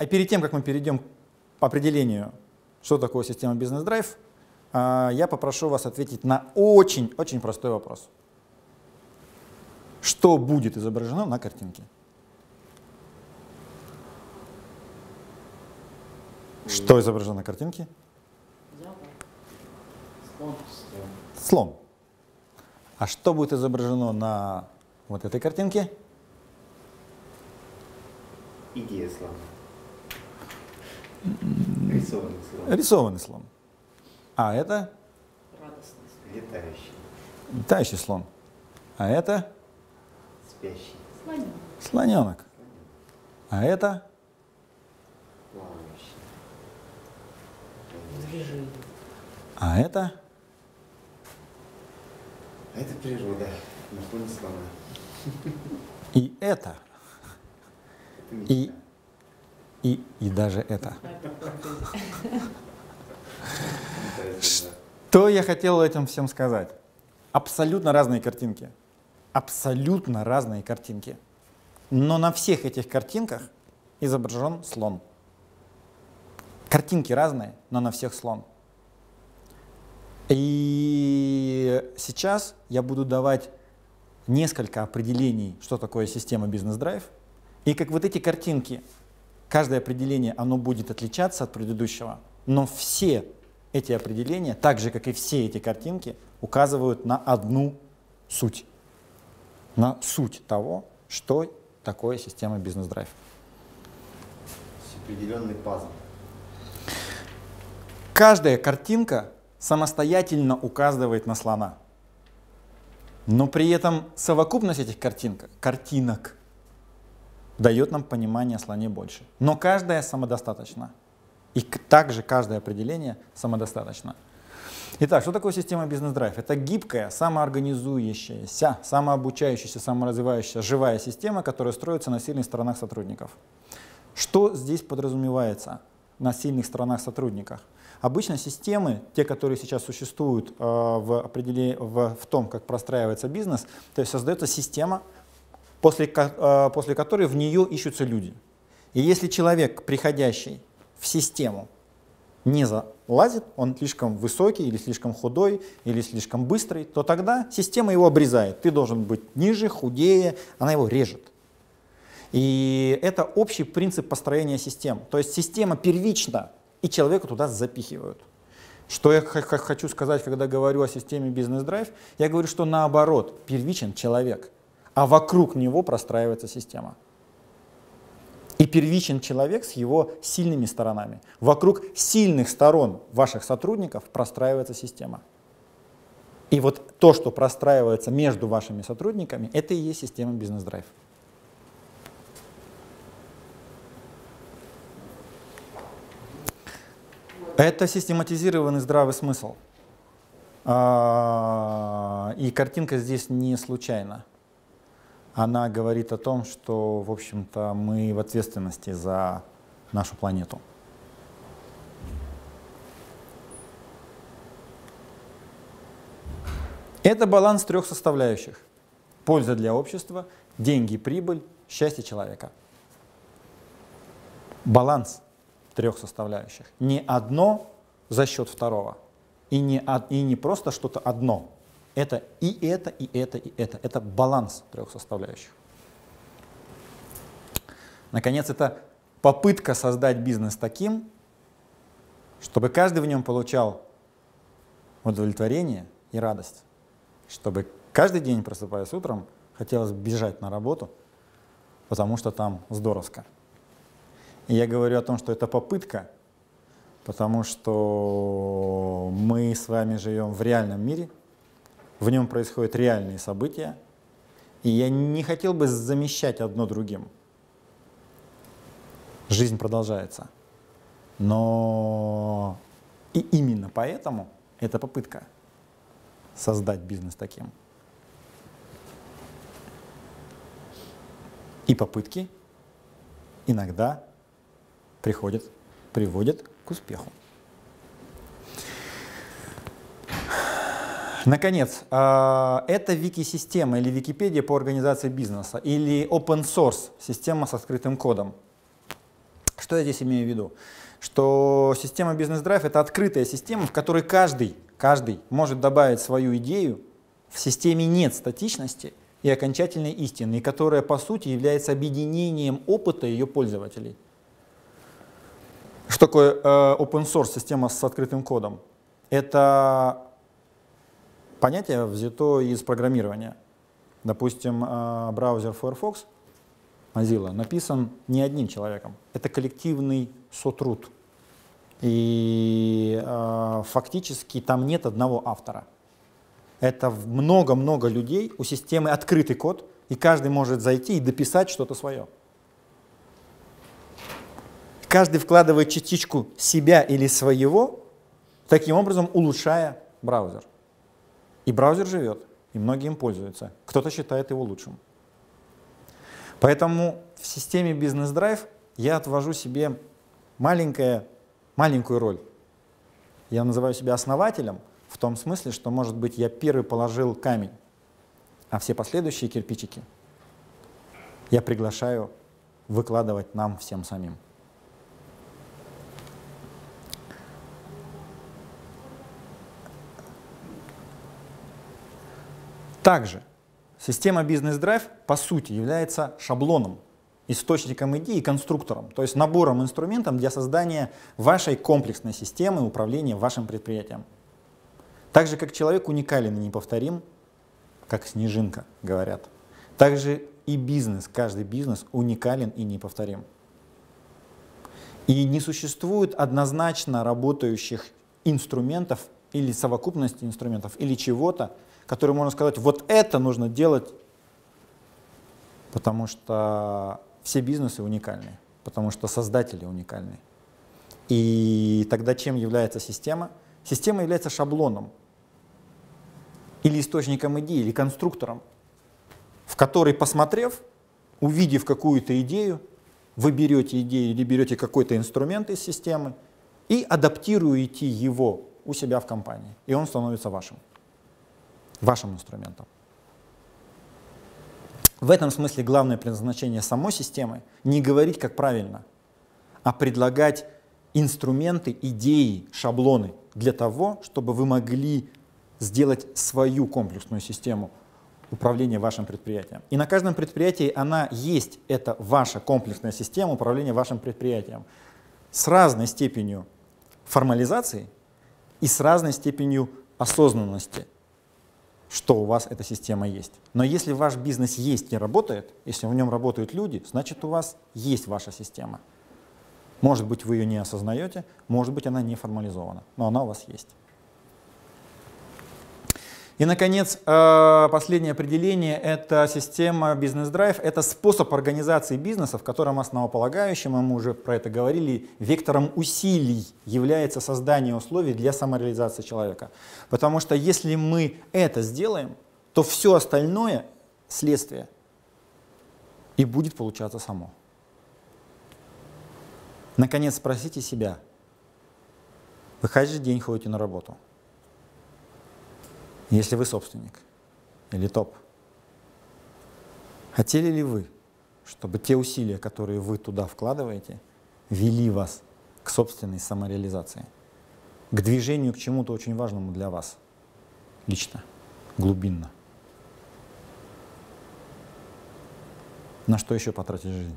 А перед тем, как мы перейдем к определению, что такое система Business Drive, я попрошу вас ответить на очень-очень простой вопрос. Что будет изображено на картинке? Что изображено на картинке? Слон. А что будет изображено на вот этой картинке? Идея слона. Рисованный слон. Рисованный слон. А это? Радостный слон. Летающий. Летающий слон. А это? Спящий. Слоненок. Слоненок. А это? Плавающий. Движение. А это? Это природа на фоне слона. И это? И даже это. Что я хотел этим всем сказать? Абсолютно разные картинки. Абсолютно разные картинки. Но на всех этих картинках изображен слон. Картинки разные, но на всех слон. И сейчас я буду давать несколько определений, что такое система Business Drive. И как вот эти картинки, каждое определение, оно будет отличаться от предыдущего, но все эти определения, так же, как и все эти картинки, указывают на одну суть. На суть того, что такое система Business Drive. Определенный пазл. Каждая картинка самостоятельно указывает на слона. Но при этом совокупность этих картинок дает нам понимание о слоне больше. Но каждая самодостаточна. И также каждое определение самодостаточно. Итак, что такое система Business Drive? Это гибкая, самоорганизующаяся, самообучающаяся, саморазвивающаяся, живая система, которая строится на сильных сторонах сотрудников. Что здесь подразумевается на сильных сторонах сотрудниках? Обычно системы, те, которые сейчас существуют в том, как простраивается бизнес, то есть создается система, после которой в нее ищутся люди. И если человек, приходящий в систему, не залазит, он слишком высокий, или слишком худой, или слишком быстрый, то тогда система его обрезает. Ты должен быть ниже, худее, она его режет. И это общий принцип построения систем. То есть система первична, и человека туда запихивают. Что я хочу сказать, когда говорю о системе Business Drive? Я говорю, что наоборот, первичен человек, а вокруг него простраивается система. И первичен человек с его сильными сторонами. Вокруг сильных сторон ваших сотрудников простраивается система. И вот то, что простраивается между вашими сотрудниками, это и есть система Business Drive. Это систематизированный здравый смысл. И картинка здесь не случайна. Она говорит о том, что, в общем-то, мы в ответственности за нашу планету. Это баланс трех составляющих. Польза для общества, деньги, прибыль, счастье человека. Баланс трех составляющих. Не одно за счет второго. И не просто что-то одно. Это и это, и это, и это. Это баланс трех составляющих. Наконец, это попытка создать бизнес таким, чтобы каждый в нем получал удовлетворение и радость. Чтобы каждый день, просыпаясь утром, хотелось бежать на работу, потому что там здоровско. И я говорю о том, что это попытка, потому что мы с вами живем в реальном мире, в нем происходят реальные события, и я не хотел бы замещать одно другим. Жизнь продолжается. Но и именно поэтому это попытка создать бизнес таким. И попытки иногда приводят к успеху. Наконец, это вики-система или Википедия по организации бизнеса, или open source система с открытым кодом. Что я здесь имею в виду? Что система Business Drive — это открытая система, в которой каждый может добавить свою идею. В системе нет статичности и окончательной истины, и которая, по сути, является объединением опыта ее пользователей. Что такое open source система с открытым кодом? Это понятие взято из программирования. Допустим, браузер Firefox, Mozilla, написан не одним человеком. Это коллективный сотруд. И фактически там нет одного автора. Это много-много людей, у системы открытый код, и каждый может зайти и дописать что-то свое. Каждый вкладывает частичку себя или своего, таким образом улучшая браузер. И браузер живет, и многие им пользуются. Кто-то считает его лучшим. Поэтому в системе Business Drive я отвожу себе маленькую роль. Я называю себя основателем в том смысле, что, может быть, я первый положил камень, а все последующие кирпичики я приглашаю выкладывать нам всем самим. Также система Business Drive, по сути, является шаблоном, источником идей и конструктором, то есть набором инструментов для создания вашей комплексной системы управления вашим предприятием. Так же, как человек уникален и неповторим, как снежинка, говорят, так же и бизнес, каждый бизнес уникален и неповторим. И не существует однозначно работающих инструментов или совокупности инструментов, или чего-то, который можно сказать, вот это нужно делать, потому что все бизнесы уникальны, потому что создатели уникальны. И тогда чем является система? Система является шаблоном или источником идеи, или конструктором, в который, посмотрев, увидев какую-то идею, вы берете идею или берете какой-то инструмент из системы и адаптируете его у себя в компании, и он становится вашим инструментом. В этом смысле главное предназначение самой системы — не говорить, как правильно, а предлагать инструменты, идеи, шаблоны для того, чтобы вы могли сделать свою комплексную систему управления вашим предприятием. И на каждом предприятии она есть, это ваша комплексная система управления вашим предприятием с разной степенью формализации и с разной степенью осознанности, что у вас эта система есть. Но если ваш бизнес есть и работает, если в нем работают люди, значит, у вас есть ваша система. Может быть, вы ее не осознаете, может быть, она не формализована, но она у вас есть. И, наконец, последнее определение — это система Business Drive. Это способ организации бизнеса, в котором основополагающим, мы уже про это говорили, вектором усилий является создание условий для самореализации человека. Потому что если мы это сделаем, то все остальное — следствие, и будет получаться само. Наконец, спросите себя, вы каждый день ходите на работу? Если вы собственник или топ, хотели ли вы, чтобы те усилия, которые вы туда вкладываете, вели вас к собственной самореализации, к движению к чему-то очень важному для вас, лично, глубинно? На что еще потратить жизнь?